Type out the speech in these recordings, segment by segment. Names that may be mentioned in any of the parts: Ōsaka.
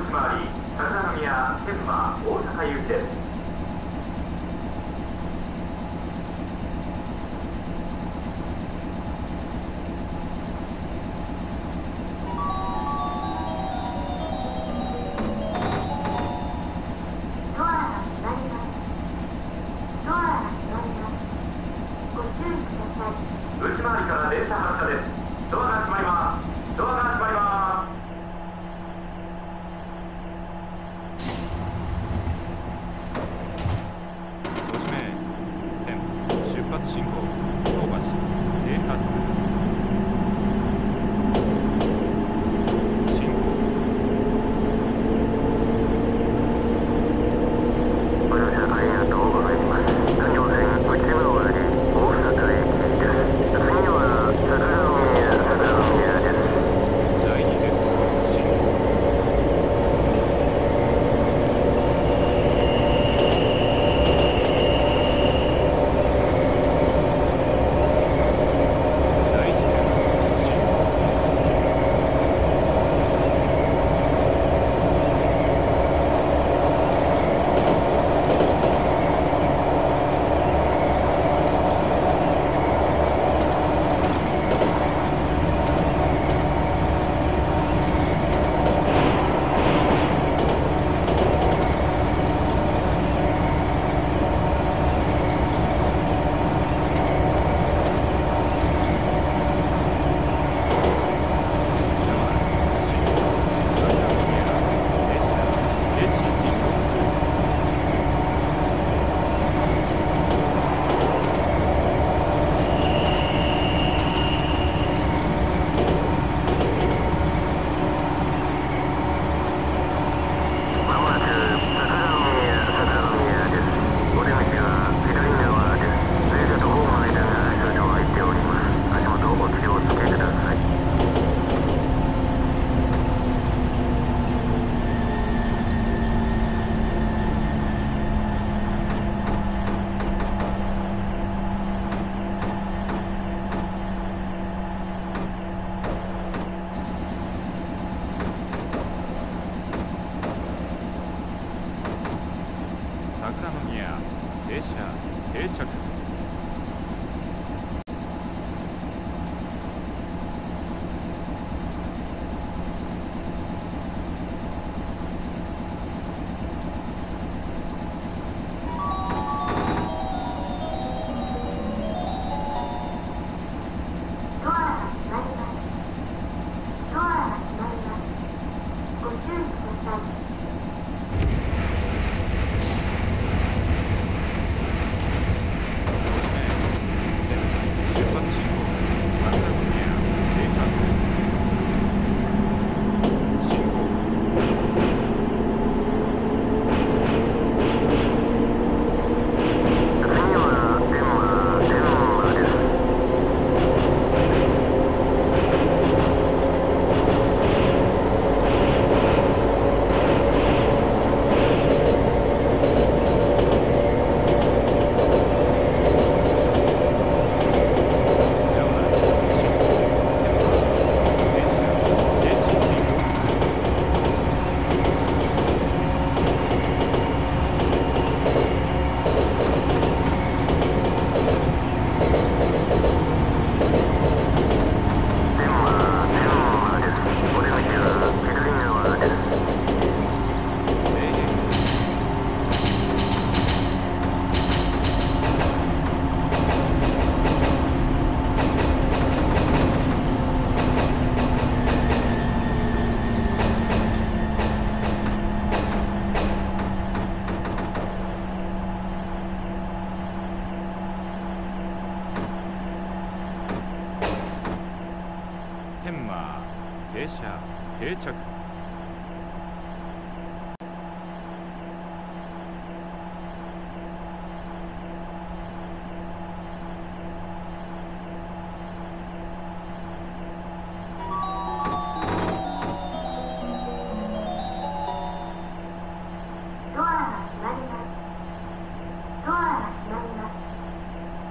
越し回り、高田宮、天満、大阪行きです。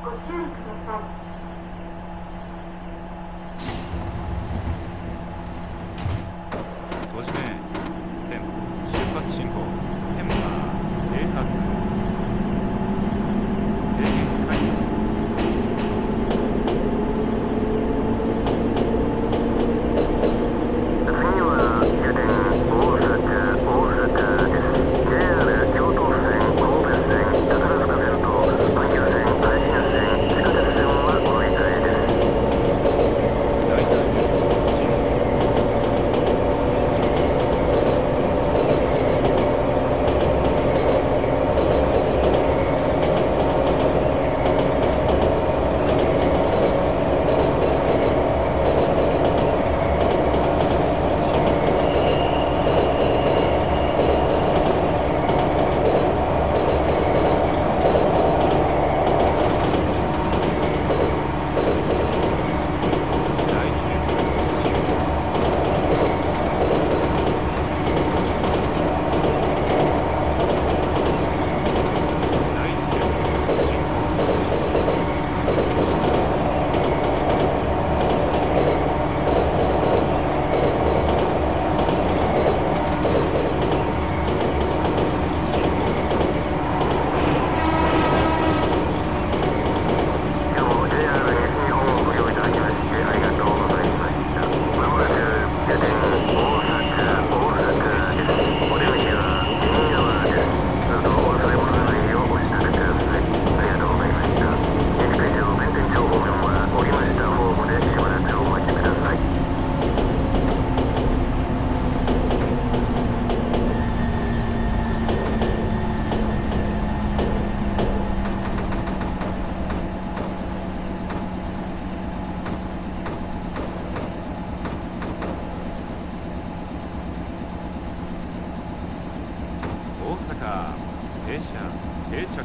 ご注意ください。5時目、点。大阪、停車、定着。